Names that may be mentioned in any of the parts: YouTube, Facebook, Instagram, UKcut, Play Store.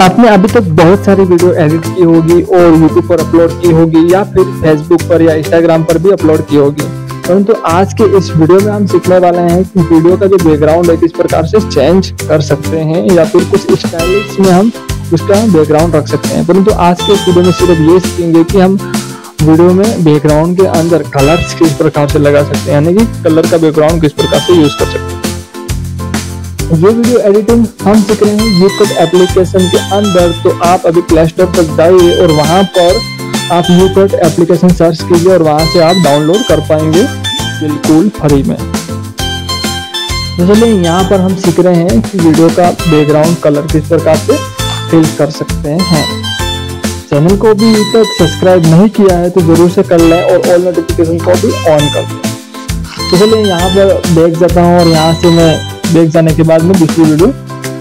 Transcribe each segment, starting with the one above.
आपने अभी तक बहुत सारी वीडियो एडिट की होगी और YouTube पर अपलोड की होगी या फिर Facebook पर या Instagram पर भी अपलोड की होगी, परंतु आज के इस वीडियो में हम सीखने वाले हैं कि वीडियो का जो बैकग्राउंड है किस प्रकार से चेंज कर सकते हैं या फिर कुछ स्टाइलिश में हम उसका बैकग्राउंड रख सकते हैं। परंतु आज के इस वीडियो में सिर्फ ये सीखेंगे कि हम वीडियो में बैकग्राउंड के अंदर कलर्स किस प्रकार से लगा सकते हैं, यानी कि कलर का बैकग्राउंड किस प्रकार से यूज कर सकते हैं। ये वीडियो एडिटिंग हम सीख रहे हैं यूकट एप्लीकेशन के अंदर। तो आप अभी प्ले स्टोर पर जाइए और वहाँ पर आप यूकट एप्लीकेशन सर्च कीजिए और वहाँ से आप डाउनलोड कर पाएंगे बिल्कुल फ्री में। चलिए यहाँ पर हम सीख रहे हैं कि वीडियो का बैकग्राउंड कलर किस प्रकार से फिल कर सकते हैं। चैनल को भी अभी तक सब्सक्राइब नहीं किया है तो जरूर से कर लें और ऑल नोटिफिकेशन को भी ऑन कर दें। तो चलिए यहाँ पर बैक जाता हूँ और यहाँ से मैं बैक जाने के बाद मैं दूसरी वीडियो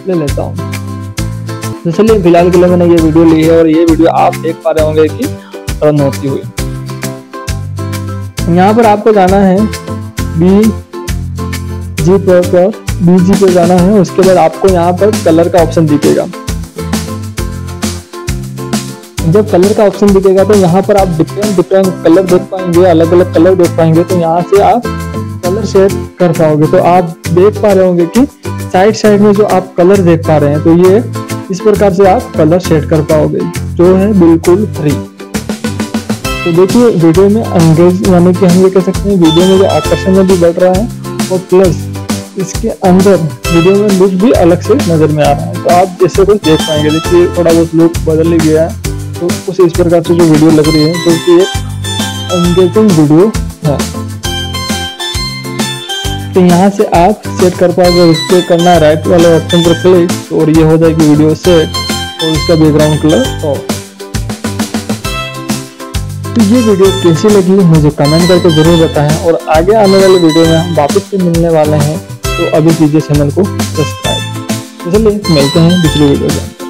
ले लेता हूँ। तो चलिए फिलहाल के लिए मैंने ये वीडियो ली है और ये वीडियो आप देख पा रहे होंगे कि रन होती हुई। यहाँ पर आपको जाना है BG पे जाना है। उसके बाद आपको यहाँ पर कलर का ऑप्शन दिखेगा। जब कलर का ऑप्शन दिखेगा तो यहाँ पर आप डिफरेंट कलर देख पाएंगे, अलग अलग कलर देख पाएंगे। तो यहाँ से आप कलर शेड कर पाओगे। तो आप देख पा रहे होंगे कि साइड में जो आप कलर देख पा रहे हैं तो ये इस प्रकार से आप कलर शेड कर पाओगे जो है बिल्कुल फ्री। तो देखिए वीडियो में एंगेज यानी कि हम ये कह सकते हैं वीडियो में जो आकर्षण में भी बढ़ रहा है और प्लस इसके अंदर वीडियो में लुक भी अलग से नजर में आ रहा है। तो आप जैसे कुछ देख पाएंगे, देखिए थोड़ा बहुत लुक बदल ही गया है। तो कुछ इस प्रकार से जो वीडियो लग रही है क्योंकि ये एंगेजिंग वीडियो है। तो यहाँ से आप सेट कर पाओगे। उस पर करना है राइट वाले ऑप्शन पर क्लिक और ये हो जाएगी वीडियो सेट और इसका बैकग्राउंड कलर ऑफ। तो ये वीडियो कैसी लगी मुझे कमेंट करके जरूर बताएं और आगे आने वाले वीडियो में हम वापस से मिलने वाले हैं। तो अभी कीजिए चैनल को सब्सक्राइब। तो चलिए मिलते हैं दूसरी वीडियो में।